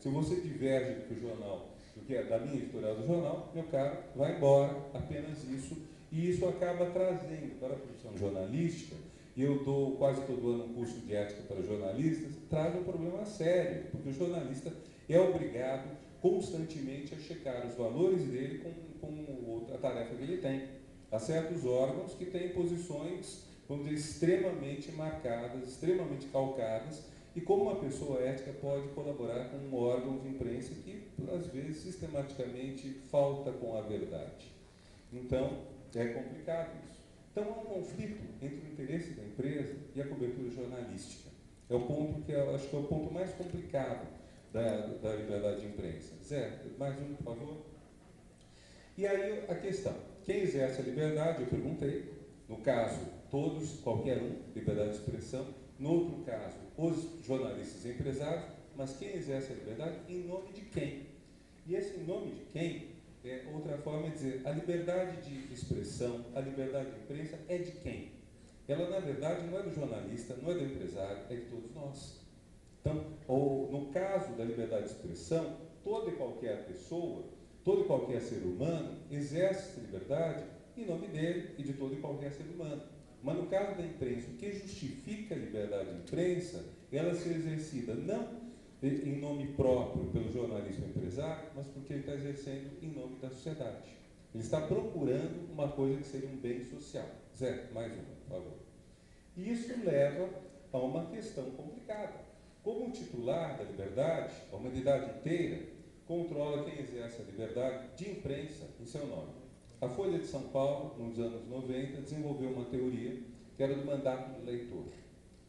Se você diverge do que o jornal, do que é da linha editorial do jornal, meu caro, vai embora, apenas isso. E isso acaba trazendo para a produção jornalística, e eu dou quase todo ano um curso de ética para jornalistas, traz um problema sério, porque o jornalista é obrigado constantemente a checar os valores dele com a tarefa que ele tem. Há certos órgãos que têm posições, vamos dizer, extremamente marcadas, extremamente calcadas, e como uma pessoa ética pode colaborar com um órgão de imprensa que, às vezes, sistematicamente falta com a verdade. Então, é complicado isso. Então, há um conflito entre o interesse da empresa e a cobertura jornalística. É o ponto que eu acho que é o ponto mais complicado da liberdade de imprensa. Zé, mais um, por favor. E aí, a questão. Quem exerce a liberdade, eu perguntei, no caso, todos, qualquer um, liberdade de expressão, no outro caso, os jornalistas e empresários, mas quem exerce a liberdade, em nome de quem? E esse em nome de quem, é outra forma de dizer, a liberdade de expressão, a liberdade de imprensa é de quem? Ela, na verdade, não é do jornalista, não é do empresário, é de todos nós. Então, ou, no caso da liberdade de expressão, toda e qualquer pessoa, todo e qualquer ser humano exerce essa liberdade em nome dele e de todo e qualquer ser humano. Mas no caso da imprensa, o que justifica a liberdade de imprensa, ela ser exercida não em nome próprio pelo jornalista empresário, mas porque ele está exercendo em nome da sociedade. Ele está procurando uma coisa que seria um bem social. Zé, mais uma, por favor. E isso leva a uma questão complicada. Como o titular da liberdade, a humanidade inteira, controla quem exerce a liberdade de imprensa em seu nome. A Folha de São Paulo, nos anos 90, desenvolveu uma teoria que era do mandato do leitor.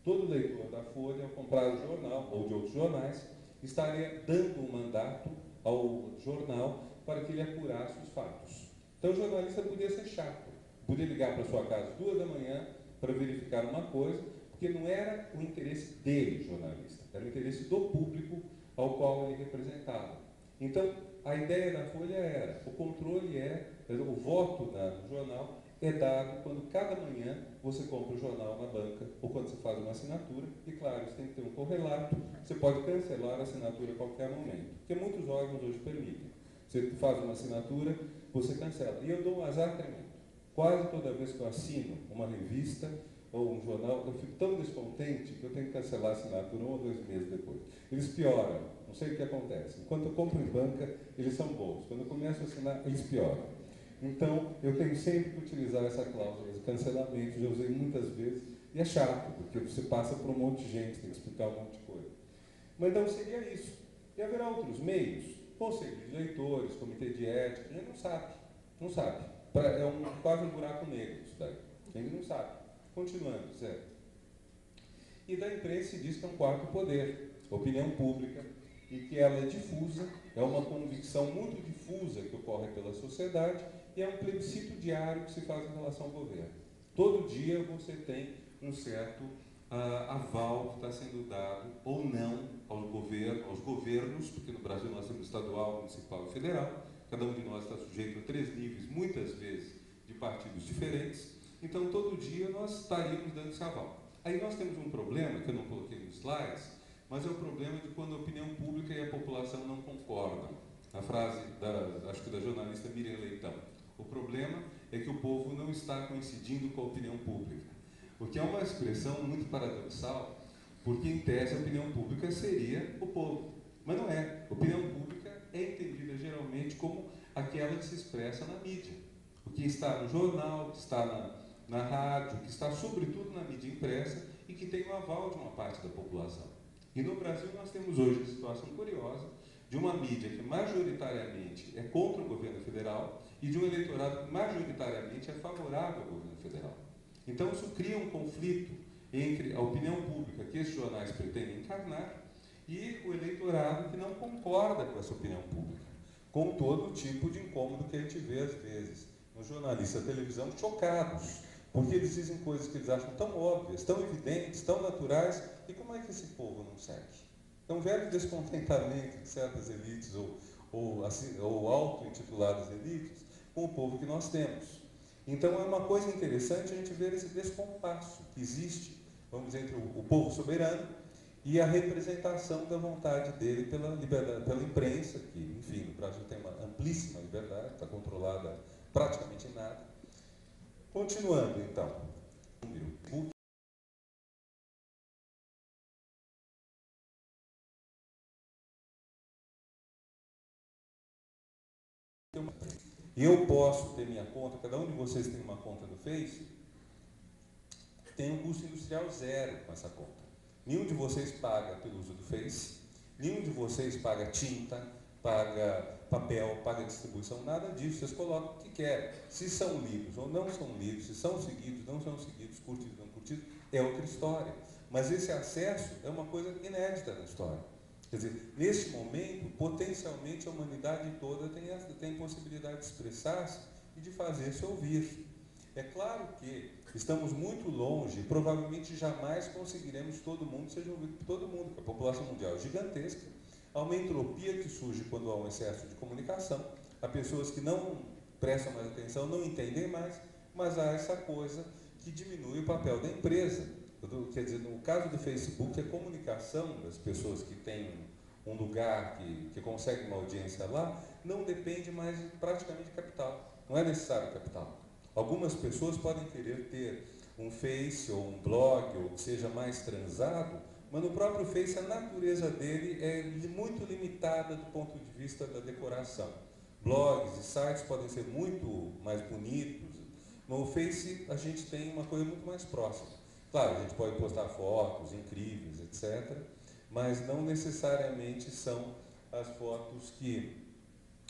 Todo leitor da Folha, ao comprar o jornal ou de outros jornais, estaria dando um mandato ao jornal para que ele apurasse os fatos. Então, o jornalista podia ser chato, podia ligar para sua casa 2 da manhã para verificar uma coisa, porque não era o interesse dele, jornalista, era o interesse do público ao qual ele representava. Então, a ideia da Folha era, o controle o voto no jornal é dado quando cada manhã você compra o jornal na banca ou quando você faz uma assinatura, e claro, isso tem que ter um correlato, você pode cancelar a assinatura a qualquer momento, porque muitos órgãos hoje permitem. Você faz uma assinatura, você cancela. E eu dou um azar tremendo. Quase toda vez que eu assino uma revista ou um jornal, eu fico tão descontente que eu tenho que cancelar a assinatura 1 ou 2 meses depois. Eles pioram, não sei o que acontece. Enquanto eu compro em banca, eles são bons. Quando eu começo a assinar, eles pioram. Então, eu tenho sempre que utilizar essa cláusula de cancelamento, já usei muitas vezes, e é chato, porque você passa por um monte de gente, tem que explicar um monte de coisa. Mas então seria isso. E haverá outros meios, conselho de leitores, comitê de ética, a gente não sabe, não sabe. É quase um buraco negro isso daí, a gente não sabe. Continuando, Zé. E da imprensa se diz que é um quarto poder, opinião pública, e que ela é difusa, é uma convicção muito difusa que ocorre pela sociedade, e é um plebiscito diário que se faz em relação ao governo. Todo dia você tem um certo aval que está sendo dado, ou não, aos governos, porque no Brasil nós temos estadual, municipal e federal, cada um de nós está sujeito a 3 níveis, muitas vezes, de partidos diferentes, então todo dia nós estaríamos dando esse aval. Aí nós temos um problema, que eu não coloquei nos slides, mas é o problema de quando a opinião pública e a população não concordam. A frase, acho que da jornalista Miriam Leitão. O problema é que o povo não está coincidindo com a opinião pública. O que é uma expressão muito paradoxal, porque, em tese, a opinião pública seria o povo. Mas não é. A opinião pública é entendida geralmente como aquela que se expressa na mídia. O que está no jornal, o que está na rádio, o que está, sobretudo, na mídia impressa e que tem o aval de uma parte da população. E no Brasil nós temos hoje a situação curiosa de uma mídia que majoritariamente é contra o governo federal e de um eleitorado que majoritariamente é favorável ao governo federal. Então isso cria um conflito entre a opinião pública que esses jornais pretendem encarnar e o eleitorado que não concorda com essa opinião pública, com todo tipo de incômodo que a gente vê às vezes nos jornalistas da televisão chocados, porque eles dizem coisas que eles acham tão óbvias, tão evidentes, tão naturais, e como é que esse povo não segue? É um velho descontentamento de certas elites ou auto-intituladas elites com o povo que nós temos. Então é uma coisa interessante a gente ver esse descompasso que existe, vamos dizer, entre o povo soberano e e a representação da vontade dele pela imprensa, que, enfim, no Brasil tem uma amplíssima liberdade, está controlada praticamente em nada. Continuando, então. Eu posso ter minha conta, cada um de vocês tem uma conta no Face, tem um custo industrial zero com essa conta. Nenhum de vocês paga pelo uso do Face, nenhum de vocês paga tinta, paga papel, paga distribuição, nada disso. Vocês colocam o que querem. Se são lidos ou não são lidos, se são seguidos, não são seguidos, curtidos ou não curtidos, é outra história. Mas esse acesso é uma coisa inédita na história. Quer dizer, neste momento, potencialmente, a humanidade toda tem possibilidade de expressar-se e de fazer-se ouvir. É claro que estamos muito longe, provavelmente jamais conseguiremos todo mundo seja ouvido por todo mundo, porque a população mundial é gigantesca, há uma entropia que surge quando há um excesso de comunicação, há pessoas que não prestam mais atenção, não entendem mais, mas há essa coisa que diminui o papel da empresa. Quer dizer, no caso do Facebook, a comunicação das pessoas que têm um lugar, que conseguem uma audiência lá, não depende mais praticamente de capital. Não é necessário capital. Algumas pessoas podem querer ter um Face ou um blog, ou que seja mais transado, mas no próprio Face a natureza dele é muito limitada do ponto de vista da decoração. Blogs e sites podem ser muito mais bonitos. No Face a gente tem uma coisa muito mais próxima. Claro, a gente pode postar fotos incríveis, etc., mas não necessariamente são as fotos que...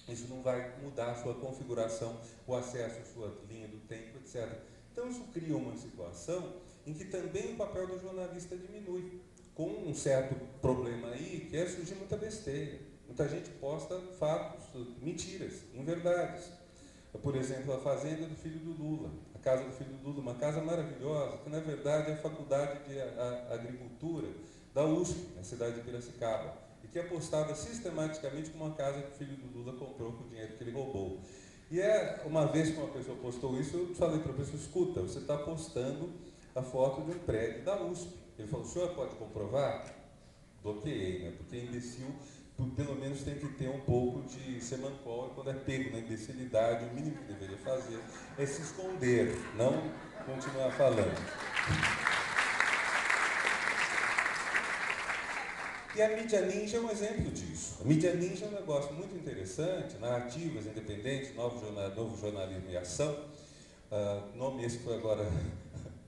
Isso não vai mudar a sua configuração, o acesso à sua linha do tempo, etc. Então, isso cria uma situação em que também o papel do jornalista diminui, com um certo problema aí, que é surgir muita besteira. Muita gente posta fatos, mentiras, inverdades. Por exemplo, a fazenda do filho do Lula, a casa do filho do Lula, uma casa maravilhosa, que na verdade é a Faculdade de Agricultura da USP, na cidade de Piracicaba, e que é postada sistematicamente como uma casa que o filho do Lula comprou com o dinheiro que ele roubou. E é, uma vez que uma pessoa postou isso, eu falei para a pessoa, escuta, você está postando a foto de um prédio da USP. Ele falou, o senhor pode comprovar? Bloqueei, né? Porque imbecil... pelo menos tem que ter um pouco de semancol, quando é pego na imbecilidade, o mínimo que deveria fazer é se esconder, não continuar falando. E a Mídia Ninja é um exemplo disso. A Mídia Ninja é um negócio muito interessante, narrativas independentes, novo jornalismo e ação, nome esse foi agora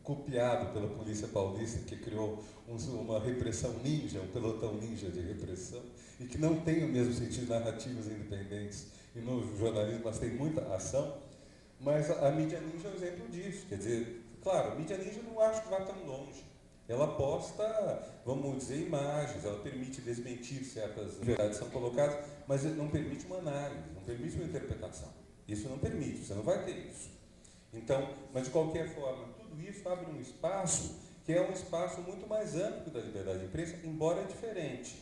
copiado pela Polícia Paulista, que criou uma repressão ninja, um pelotão ninja de repressão, e que não tem o mesmo sentido narrativas independentes e novo jornalismo, mas tem muita ação. Mas a Mídia Ninja é um exemplo disso. Quer dizer, claro, a Mídia Ninja não acho que vá tão longe. Ela posta, vamos dizer, imagens, ela permite desmentir certas verdades que são colocadas, mas não permite uma análise, não permite uma interpretação. Isso não permite, você não vai ter isso. Então, mas de qualquer forma, tudo isso abre um espaço que é um espaço muito mais amplo da liberdade de imprensa, embora diferente.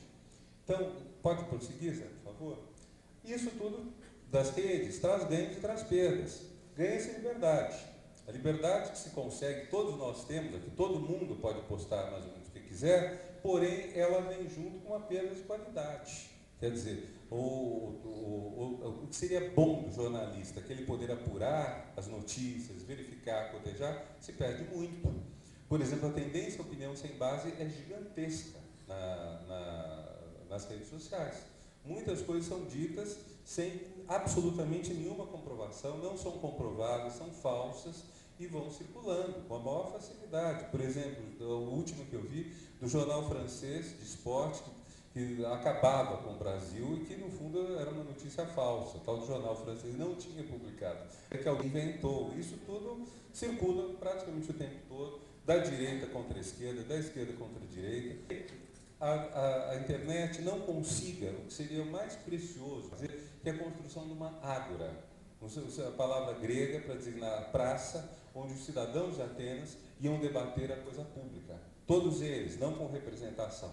Então, pode prosseguir, Zé, por favor? Isso tudo das redes, traz ganhos e traz perdas. Ganha-se liberdade. A liberdade que se consegue, todos nós temos aqui, todo mundo pode postar mais ou menos o que quiser, porém ela vem junto com uma perda de qualidade. Quer dizer, o que seria bom do jornalista, que ele poder apurar as notícias, verificar, cotejar, se perde muito. Por exemplo, a tendência à opinião sem base é gigantesca nas redes sociais. Muitas coisas são ditas sem absolutamente nenhuma comprovação, não são comprovadas, são falsas e vão circulando com a maior facilidade. Por exemplo, o último que eu vi, do jornal francês de esporte, que acabava com o Brasil e que, no fundo, era uma notícia falsa. O tal do jornal francês não tinha publicado. É que alguém inventou. Isso tudo circula praticamente o tempo todo, da direita contra a esquerda, da esquerda contra a direita. A internet não consiga o que seria o mais precioso, que é a construção de uma ágora, a palavra grega para designar praça, onde os cidadãos de Atenas iam debater a coisa pública. Todos eles, não com representação,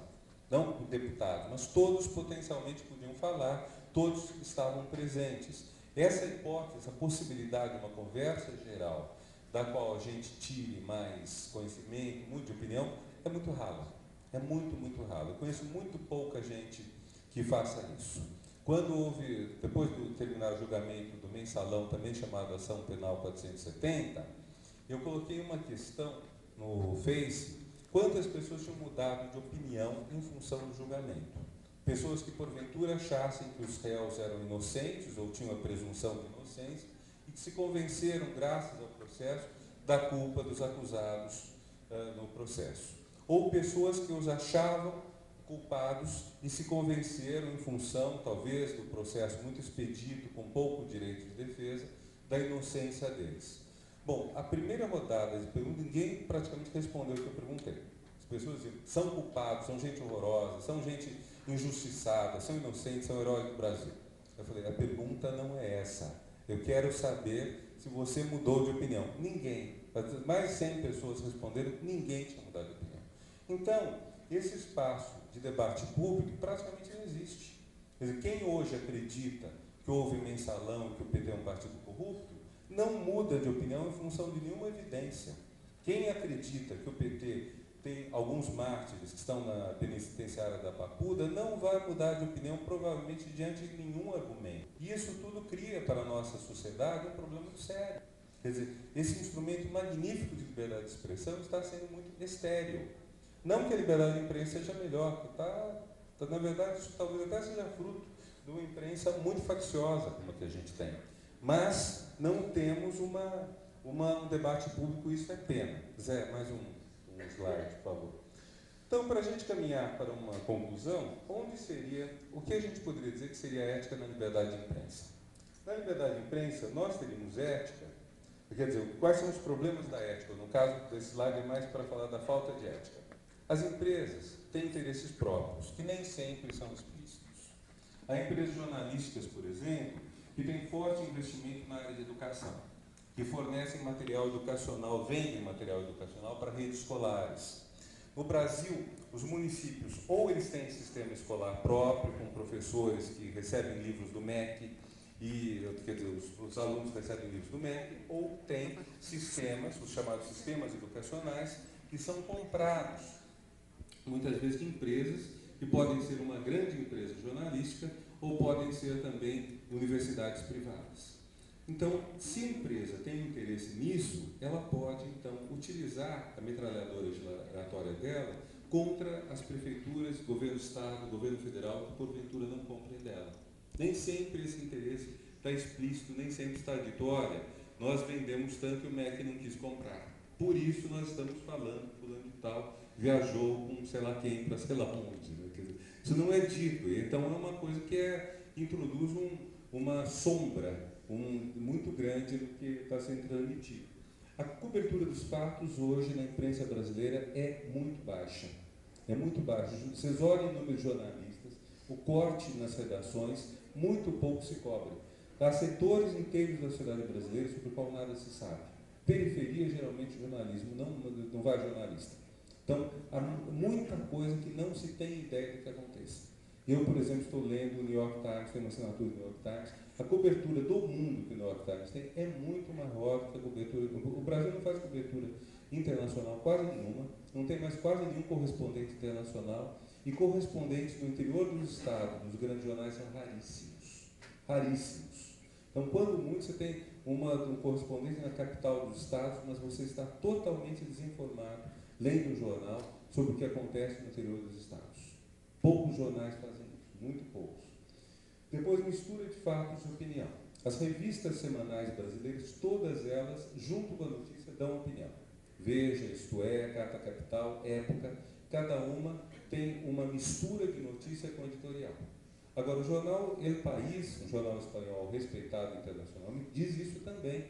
não com deputados, mas todos potencialmente podiam falar, todos estavam presentes. Essa hipótese, essa possibilidade de uma conversa geral, da qual a gente tire mais conhecimento, muita opinião, é muito rara. É É muito, muito raro. Eu conheço muito pouca gente que faça isso. Quando houve, depois de terminar o julgamento do Mensalão, também chamado Ação Penal 470, eu coloquei uma questão no Face, quantas pessoas tinham mudado de opinião em função do julgamento. Pessoas que, porventura, achassem que os réus eram inocentes, ou tinham a presunção de inocência, e que se convenceram, graças ao processo, da culpa dos acusados no processo. Ou pessoas que os achavam culpados e se convenceram, em função, talvez, do processo muito expedito, com pouco direito de defesa, da inocência deles. Bom, a primeira rodada de pergunta, ninguém praticamente respondeu o que eu perguntei. As pessoas diziam, são culpados, são gente horrorosa, são gente injustiçada, são inocentes, são heróis do Brasil. Eu falei, a pergunta não é essa. Eu quero saber se você mudou de opinião. Ninguém, mais de 100 pessoas responderam, ninguém tinha mudado de opinião. Então, esse espaço de debate público praticamente não existe. Quer dizer, quem hoje acredita que houve Mensalão e que o PT é um partido corrupto, não muda de opinião em função de nenhuma evidência. Quem acredita que o PT tem alguns mártires que estão na penitenciária da Papuda, não vai mudar de opinião, provavelmente, diante de nenhum argumento. E isso tudo cria para a nossa sociedade um problema muito sério. Quer dizer, esse instrumento magnífico de liberdade de expressão está sendo muito estéril. Não que a liberdade de imprensa seja melhor, que está, na verdade, isso talvez até seja fruto de uma imprensa muito facciosa, como a que a gente tem. Mas não temos um debate público, isso é pena. Zé, mais um slide, por favor. Então, para a gente caminhar para uma conclusão, onde seria, o que a gente poderia dizer que seria ética na liberdade de imprensa? Na liberdade de imprensa, nós teríamos ética, quer dizer, quais são os problemas da ética? No caso desse slide, é mais para falar da falta de ética. As empresas têm interesses próprios, que nem sempre são explícitos. Há empresas jornalísticas, por exemplo, que têm forte investimento na área de educação, que fornecem material educacional, vendem material educacional para redes escolares. No Brasil, os municípios, ou eles têm sistema escolar próprio, com professores que recebem livros do MEC, quer dizer, os alunos recebem livros do MEC, ou têm sistemas, os chamados sistemas educacionais, que são comprados muitas vezes de empresas, que podem ser uma grande empresa jornalística ou podem ser também universidades privadas. Então, se a empresa tem interesse nisso, ela pode, então, utilizar a metralhadora giratória dela contra as prefeituras, governo do Estado, governo federal, que porventura não comprem dela. Nem sempre esse interesse está explícito, nem sempre está dito, olha, nós vendemos tanto e o MEC não quis comprar. Por isso nós estamos falando, fulano de tal viajou com sei lá quem para sei lá onde. Né? Quer dizer, isso não é dito, então é uma coisa que introduz uma sombra muito grande no que está sendo transmitido. A cobertura dos fatos hoje na imprensa brasileira é muito baixa. É muito baixa. Vocês olhem o número de jornalistas, o corte nas redações, muito pouco se cobre. Há setores inteiros da sociedade brasileira sobre o qual nada se sabe. Periferia, geralmente, jornalismo, não vai jornalista. Então, há muita coisa que não se tem ideia do que aconteça. Eu, por exemplo, estou lendo o New York Times, tem uma assinatura do New York Times. A cobertura do mundo que o New York Times tem é muito maior que a cobertura... O Brasil não faz cobertura internacional quase nenhuma, não tem mais quase nenhum correspondente internacional, e correspondentes do interior dos estados, dos grandes jornais, são raríssimos. Raríssimos. Então, quando muito, você tem um correspondente na capital dos estados, mas você está totalmente desinformado, lendo o jornal, sobre o que acontece no interior dos estados. Poucos jornais fazem isso, muito poucos. Depois, mistura de fatos e opinião. As revistas semanais brasileiras, todas elas, junto com a notícia, dão opinião. Veja, Isto É, Carta Capital, Época, cada uma tem uma mistura de notícia com editorial. Agora, o jornal El País, um jornal espanhol respeitado internacionalmente, diz isso também.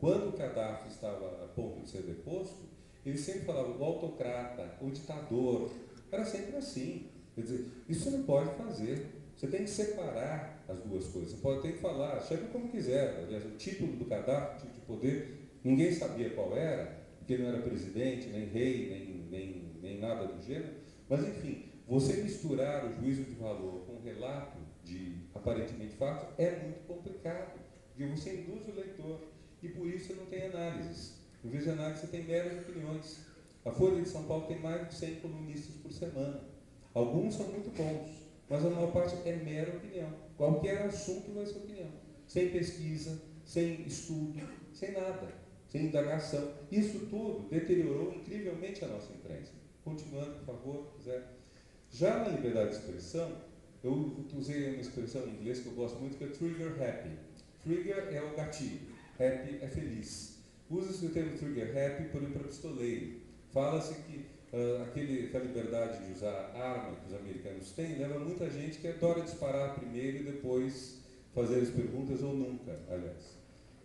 Quando o Kadhafi estava a ponto de ser deposto, ele sempre falava o autocrata, o ditador. Era sempre assim. Quer dizer, isso você não pode fazer. Você tem que separar as duas coisas. Você pode ter que falar, chega como quiser. Aliás, o título do Kadhafi, o título de poder, ninguém sabia qual era, porque ele não era presidente, nem rei, nem nada do gênero. Mas, enfim, você misturar o juízo de valor com o relato de aparentemente fato é muito complicado, porque você induz o leitor e, por isso, você não tem análises. Em vez de análise, você tem meras opiniões. A Folha de São Paulo tem mais de 100 colunistas por semana. Alguns são muito bons, mas a maior parte é mera opinião. Qualquer assunto vai ser opinião. Sem pesquisa, sem estudo, sem nada, sem indagação. Isso tudo deteriorou incrivelmente a nossa imprensa. Continuando, por favor, se quiser. Já na liberdade de expressão, eu usei uma expressão em inglês que eu gosto muito, que é trigger happy. Trigger é o gatilho, happy é feliz. Usa-se o termo trigger happy por um pistoleiro. Fala-se que aquela liberdade de usar arma que os americanos têm leva muita gente que adora disparar primeiro e depois fazer as perguntas, ou nunca, aliás.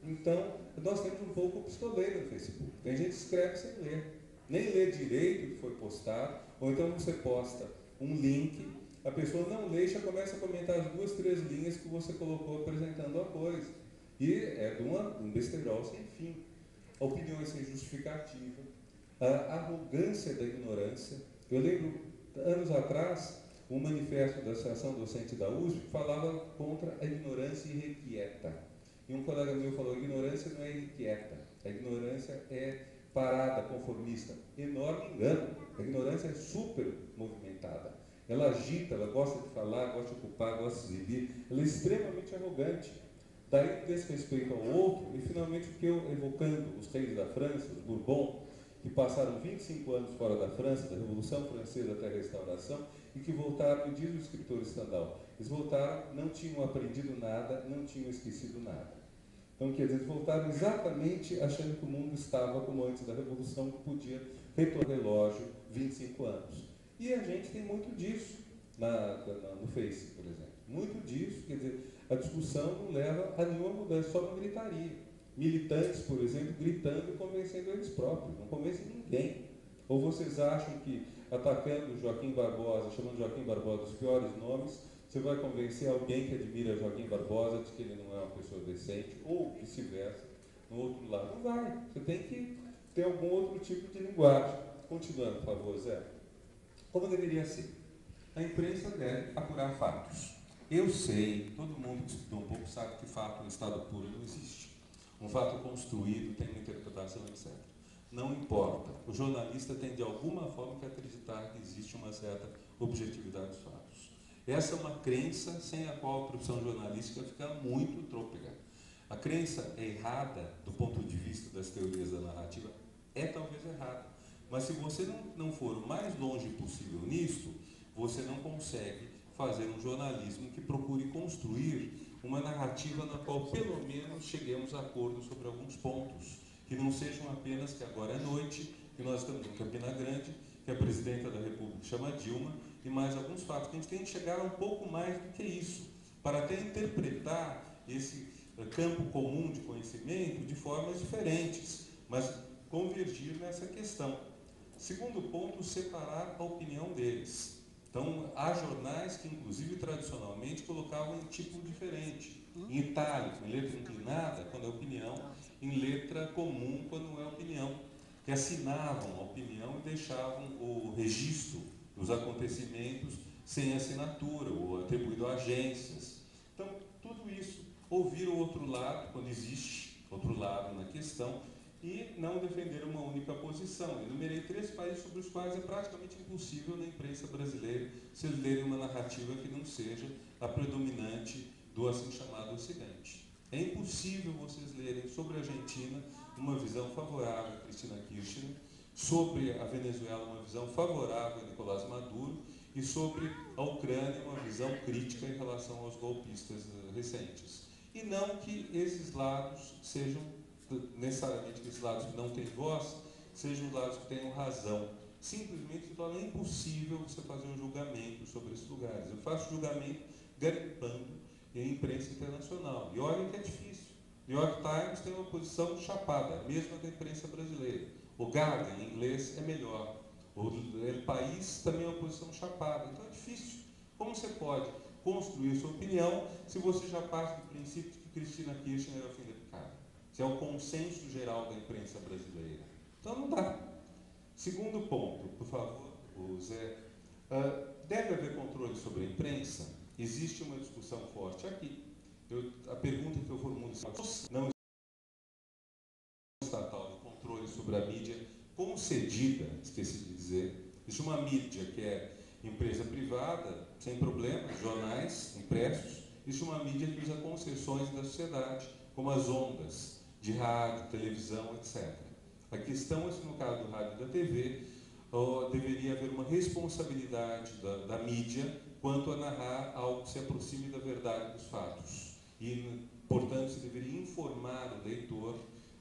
Então, nós temos um pouco pistoleiro no Facebook. Tem gente que escreve sem ler. Nem lê direito o que foi postado, ou então você posta um link, a pessoa não lê e já começa a comentar as 2, 3 linhas que você colocou apresentando a coisa. E é de um besterol sem fim. Opiniões sem justificativa, a arrogância da ignorância. Eu lembro, anos atrás, um manifesto da Associação Docente da USP falava contra a ignorância irrequieta. E um colega meu falou, a ignorância não é irrequieta, a ignorância é parada, conformista. Enorme engano. A ignorância é super movimentada. Ela agita, ela gosta de falar, gosta de ocupar, gosta de exibir. Ela é extremamente arrogante. Daí, desse respeito ao outro, e finalmente o que eu, evocando os reis da França, os Bourbons, que passaram 25 anos fora da França, da Revolução Francesa até a Restauração, e que voltaram, diz o escritor Stendhal, eles voltaram, não tinham aprendido nada, não tinham esquecido nada. Então, quer dizer, eles voltaram exatamente achando que o mundo estava como antes da Revolução, que podia retornar o relógio 25 anos. E a gente tem muito disso no Face, por exemplo. Muito disso, quer dizer, a discussão não leva a nenhuma mudança, só uma gritaria. Militantes, por exemplo, gritando e convencendo eles próprios, não convencem ninguém. Ou vocês acham que atacando Joaquim Barbosa, chamando Joaquim Barbosa dos piores nomes, você vai convencer alguém que admira Joaquim Barbosa de que ele não é uma pessoa decente, ou vice-versa, no outro lado? Não vai. Você tem que ter algum outro tipo de linguagem. Continuando, por favor, Zé. Como deveria ser? A imprensa deve apurar fatos. Eu sei, todo mundo que estudou um pouco sabe que fato no estado puro não existe. Um fato construído tem uma interpretação, etc. Não importa. O jornalista tem, de alguma forma, que acreditar que existe uma certa objetividade dos fatos. Essa é uma crença sem a qual a profissão jornalística fica muito trôpega. A crença é errada do ponto de vista das teorias da narrativa, é talvez errada. Mas se você não for o mais longe possível nisso, você não consegue fazer um jornalismo que procure construir uma narrativa na qual, pelo menos, cheguemos a acordo sobre alguns pontos, que não sejam apenas que agora é noite, que nós estamos em Campina Grande, que a presidenta da República chama Dilma, e mais alguns fatos, que a gente tem que chegar a um pouco mais do que isso, para até interpretar esse campo comum de conhecimento de formas diferentes, mas convergir nessa questão. Segundo ponto, separar a opinião deles. Então, há jornais que, inclusive, tradicionalmente, colocavam em tipo diferente, em itálico, em letra inclinada, quando é opinião, em letra comum, quando não é opinião, que assinavam a opinião e deixavam o registro dos acontecimentos sem assinatura ou atribuído a agências. Então, tudo isso, ouvir o outro lado, quando existe outro lado na questão, e não defender uma única posição. Eu enumerei 3 países sobre os quais é praticamente impossível na imprensa brasileira se lerem uma narrativa que não seja a predominante do assim chamado Ocidente. É impossível vocês lerem sobre a Argentina uma visão favorável a Cristina Kirchner, sobre a Venezuela uma visão favorável a Nicolás Maduro e sobre a Ucrânia uma visão crítica em relação aos golpistas recentes. E não que esses lados sejam, necessariamente que esses lados que não têm voz, sejam lados que tenham razão. Simplesmente torna impossível você fazer um julgamento sobre esses lugares. Eu faço julgamento garimpando em imprensa internacional. E olha que é difícil. New York Times tem uma posição chapada, mesmo da imprensa brasileira. O Guardian, em inglês, é melhor. O El País também é uma posição chapada. Então é difícil. Como você pode construir sua opinião se você já parte do princípio de que Cristina Kirchner era o fim da picada? Se é o consenso geral da imprensa brasileira. Então não dá. Segundo ponto, por favor, Zé. Deve haver controle sobre a imprensa? Existe uma discussão forte aqui. A pergunta que eu formulo é: não existe um estatal de controle sobre a mídia concedida, esqueci de dizer. Existe uma mídia que é empresa privada, sem problemas, jornais, impressos. Existe uma mídia que usa concessões da sociedade, como as ondas de rádio, televisão, etc. A questão é se, no caso do rádio e da TV, deveria haver uma responsabilidade da mídia quanto a narrar algo que se aproxime da verdade dos fatos. E, portanto, se deveria informar o leitor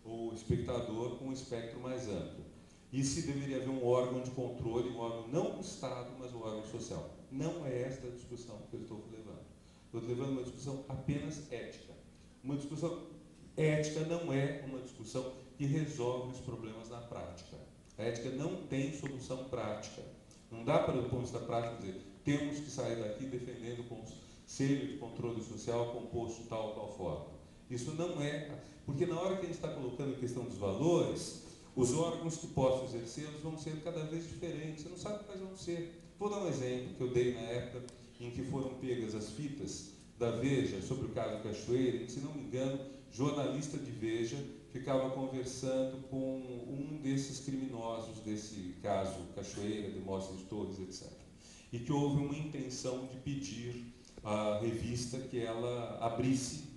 ou o espectador com um espectro mais amplo. E se deveria haver um órgão de controle, um órgão não do Estado, mas um órgão social. Não é esta a discussão que eu estou levando. Estou levando uma discussão apenas ética. Uma discussão ética não é uma discussão que resolve os problemas na prática. A ética não tem solução prática. Não dá para, do ponto de vista prático, dizer temos que sair daqui defendendo o Conselho de Controle Social composto tal ou qual forma. Isso não é... Porque na hora que a gente está colocando a questão dos valores, os órgãos que possam exercê-los vão ser cada vez diferentes. Você não sabe quais vão ser. Vou dar um exemplo que eu dei na época em que foram pegas as fitas da Veja sobre o caso Cachoeira, e, se não me engano, jornalista de Veja ficava conversando com um desses criminosos desse caso Cachoeira, de Mostra de Todos, etc. E que houve uma intenção de pedir à revista que ela abrisse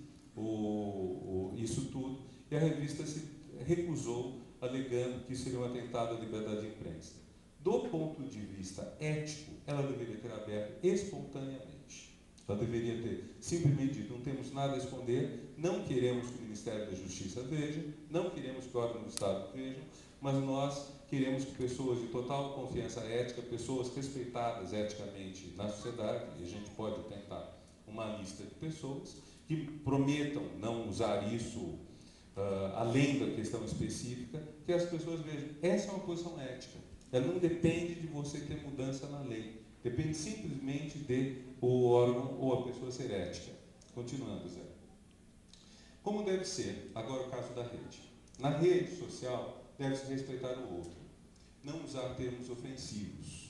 isso tudo, e a revista se recusou, alegando que seria um atentado à liberdade de imprensa. Do ponto de vista ético, ela deveria ter aberto espontaneamente. Ela deveria ter simplesmente dito, não temos nada a esconder, não queremos que o Ministério da Justiça veja, não queremos que o órgão do Estado veja, mas nós queremos que pessoas de total confiança ética, pessoas respeitadas eticamente na sociedade, e a gente pode tentar uma lista de pessoas que prometam não usar isso além da questão específica, que as pessoas vejam. Essa é uma posição ética. Ela não depende de você ter mudança na lei. Depende simplesmente de o órgão ou a pessoa ser ética. Continuando, Zé. Como deve ser, agora o caso da rede. Na rede social, deve-se respeitar o outro. Não usar termos ofensivos.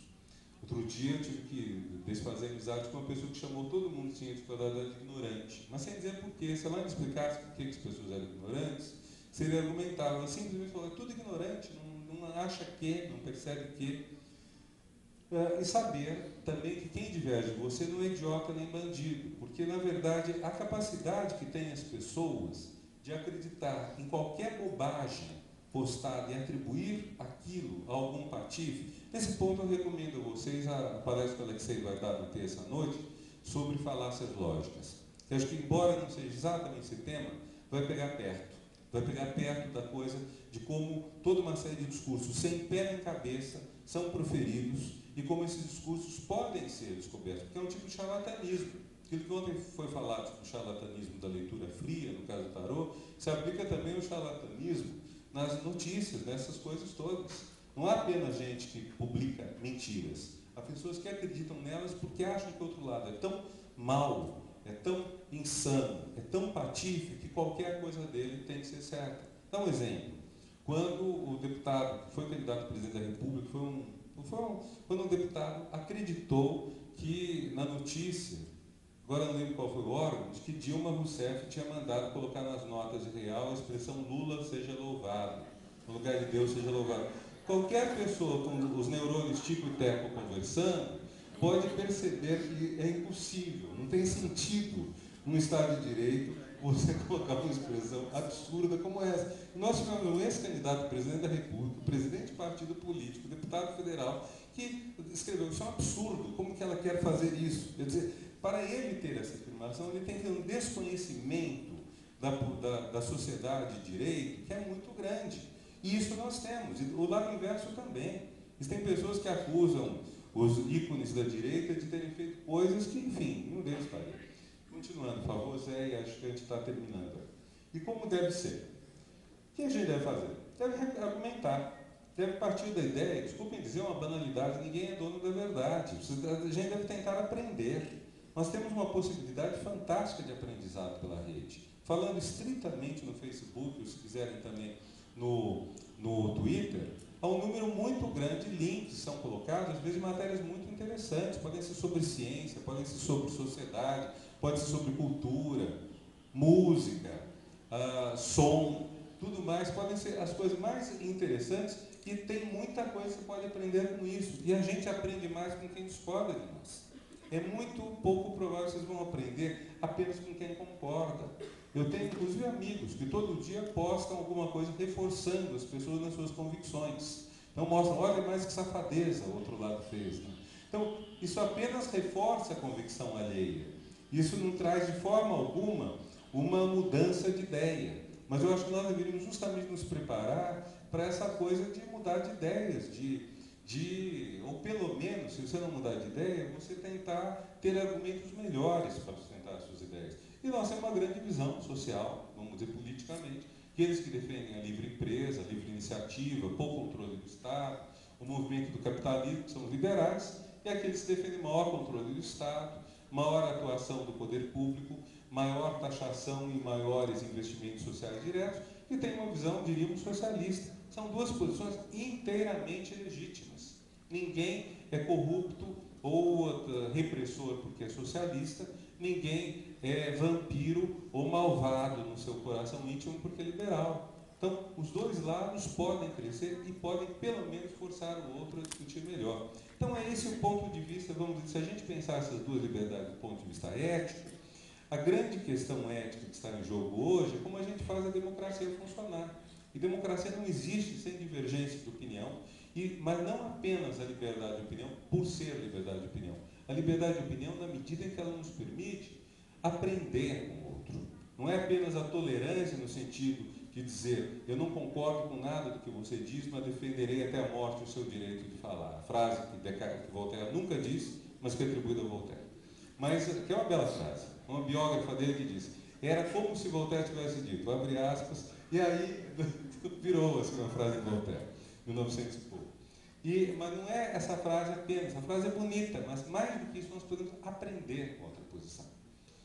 Outro dia eu tive que desfazer amizade com uma pessoa que chamou todo mundo que tinha dificuldade de ignorante. Mas sem dizer porquê. Se ela explicasse por que as pessoas eram ignorantes, seria argumentável. Ela simplesmente falou, é tudo ignorante, não acha que, não percebe que... E saber também que quem diverge de você não é idiota nem bandido, porque, na verdade, a capacidade que tem as pessoas de acreditar em qualquer bobagem postada e atribuir aquilo a algum patife, nesse ponto eu recomendo a vocês a palestra que o Alexei vai dar na terça noite sobre falácias lógicas. Eu acho que, embora não seja exatamente esse tema, vai pegar perto. Vai pegar perto da coisa de como toda uma série de discursos sem pé nem cabeça são proferidos e como esses discursos podem ser descobertos, porque é um tipo de charlatanismo. Aquilo que ontem foi falado, o charlatanismo da leitura fria, no caso do tarô, se aplica também o charlatanismo nas notícias, nessas coisas todas. Não há apenas gente que publica mentiras. Há pessoas que acreditam nelas porque acham que o outro lado é tão mau, é tão insano, é tão patife, que qualquer coisa dele tem que ser certa. Dá um exemplo. Quando o deputado, que foi candidato a presidente da República, quando um deputado acreditou que, na notícia, agora não lembro qual foi o órgão, de que Dilma Rousseff tinha mandado colocar nas notas de real a expressão Lula seja louvado, no lugar de Deus seja louvado. Qualquer pessoa com os neurônios tico e teco conversando pode perceber que é impossível, não tem sentido num Estado de Direito você colocar uma expressão absurda como essa. Nós tivemos esse candidato a presidente da República, presidente de partido político, deputado federal, que escreveu isso é um absurdo, como que ela quer fazer isso? Quer dizer, para ele ter essa afirmação, ele tem que ter um desconhecimento da sociedade de direito que é muito grande. E isso nós temos, e o lado inverso também. Existem pessoas que acusam os ícones da direita de terem feito coisas que, enfim, meu Deus, faria. Continuando, por favor, Zé, e acho que a gente está terminando. E como deve ser? O que a gente deve fazer? Deve argumentar. Deve partir da ideia, desculpem dizer uma banalidade, ninguém é dono da verdade. A gente deve tentar aprender. Nós temos uma possibilidade fantástica de aprendizado pela rede. Falando estritamente no Facebook, ou se quiserem também no Twitter, há um número muito grande de links que são colocados, às vezes matérias muito interessantes, podem ser sobre ciência, podem ser sobre sociedade, pode ser sobre cultura, música, som, tudo mais, podem ser as coisas mais interessantes e tem muita coisa que pode aprender com isso. E a gente aprende mais com quem discorda de nós. É muito pouco provável que vocês vão aprender apenas com quem concorda. Eu tenho, inclusive, amigos que todo dia postam alguma coisa reforçando as pessoas nas suas convicções. Então mostram, olha mais que safadeza o outro lado fez. Né? Então, isso apenas reforça a convicção alheia. Isso não traz, de forma alguma, uma mudança de ideia. Mas eu acho que nós deveríamos justamente nos preparar para essa coisa de mudar de ideias, ou pelo menos, se você não mudar de ideia, você tentar ter argumentos melhores para sustentar as suas ideias. E nós temos uma grande visão social, vamos dizer politicamente, que eles que defendem a livre empresa, a livre iniciativa, pouco controle do Estado, o movimento do capitalismo, que são os liberais, e aqueles que defendem maior controle do Estado, maior atuação do poder público, maior taxação e maiores investimentos sociais diretos, e tem uma visão, diríamos, socialista. São duas posições inteiramente legítimas. Ninguém é corrupto ou repressor porque é socialista, ninguém é vampiro ou malvado no seu coração íntimo porque é liberal. Então, os dois lados podem crescer e podem, pelo menos, forçar o outro a discutir melhor. Então, é esse o ponto de vista, vamos dizer, se a gente pensar essas duas liberdades do ponto de vista ético, a grande questão ética que está em jogo hoje é como a gente faz a democracia funcionar. E democracia não existe sem divergência de opinião, mas não apenas a liberdade de opinião por ser liberdade de opinião. A liberdade de opinião na medida em que ela nos permite aprender com o outro. Não é apenas a tolerância no sentido de dizer eu não concordo com nada do que você diz, mas defenderei até a morte o seu direito de falar. A frase que Voltaire nunca disse, mas que é atribuída a Voltaire. Mas que é uma bela frase, uma biógrafa dele que diz, era como se Voltaire tivesse dito, abre aspas, e aí virou assim uma frase de Voltaire, 1900 e pouco. Mas não é essa frase apenas, a frase é bonita, mas mais do que isso nós podemos aprender com outra posição.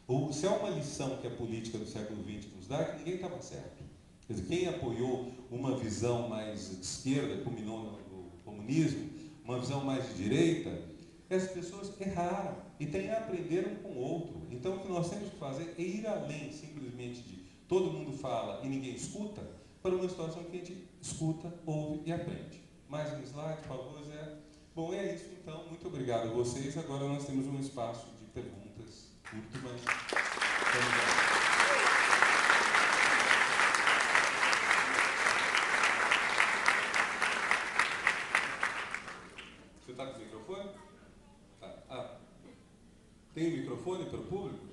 Ou se é uma lição que a política do século XX nos dá, que ninguém estava certo. Quer dizer, quem apoiou uma visão mais de esquerda, culminou no comunismo, uma visão mais de direita, essas pessoas erraram e têm a aprender um com o outro. Então, o que nós temos que fazer é ir além, simplesmente, de todo mundo fala e ninguém escuta, para uma situação que a gente escuta, ouve e aprende. Mais um slide, por favor, Zé. Bom, é isso, então. Muito obrigado a vocês. Agora nós temos um espaço de perguntas curto, mas... Obrigado. Está com o microfone? Tá. Ah. Tem um microfone para o público?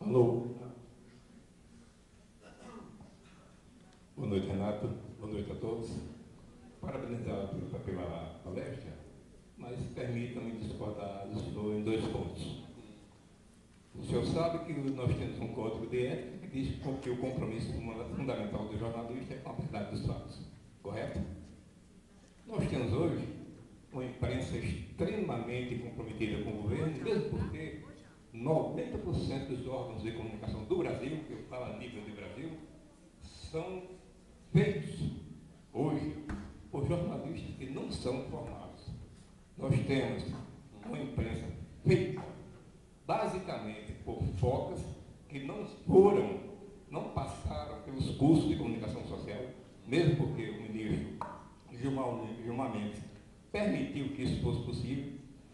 Alô? Boa noite, Renato. Boa noite a todos. Parabenizado pela palestra, mas permitam-me discordar do senhor em dois pontos. O senhor sabe que nós temos um código de ética que diz que o compromisso fundamental do jornalista é com a verdade dos fatos, correto? Nós temos hoje uma imprensa extremamente comprometida com o governo, mesmo porque 90% dos órgãos de comunicação do Brasil, que eu falo a nível de Brasil, são feitos hoje por jornalistas que não são formados. Nós temos uma imprensa feita basicamente por focas que não passaram pelos cursos de comunicação social, mesmo porque o ministro Gilmar Mendes permitiu que isso fosse possível.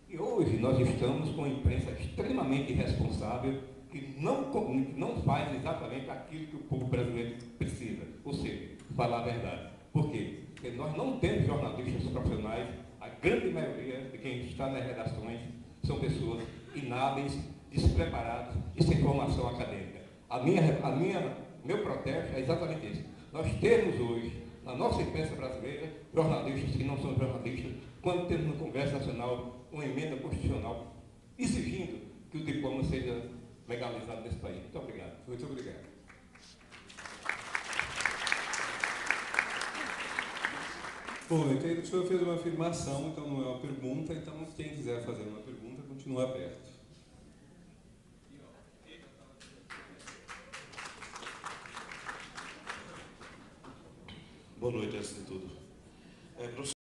E hoje nós estamos com uma imprensa extremamente irresponsável que não faz exatamente aquilo que o povo brasileiro precisa, ou seja, falar a verdade. Por quê? Porque nós não temos jornalistas profissionais, a grande maioria de quem está nas redações são pessoas inábeis, despreparadas e sem formação acadêmica. Meu protesto é exatamente isso. Nós temos hoje, na nossa imprensa brasileira, jornalistas que não são jornalistas, quando temos no Congresso Nacional uma emenda constitucional exigindo que o diploma seja legalizado nesse país. Muito obrigado. Muito obrigado. Bom, eu entendo que o senhor fez uma afirmação, então não é uma pergunta, então quem quiser fazer uma pergunta, continua aberto. Boa noite, antes de tudo. Professor...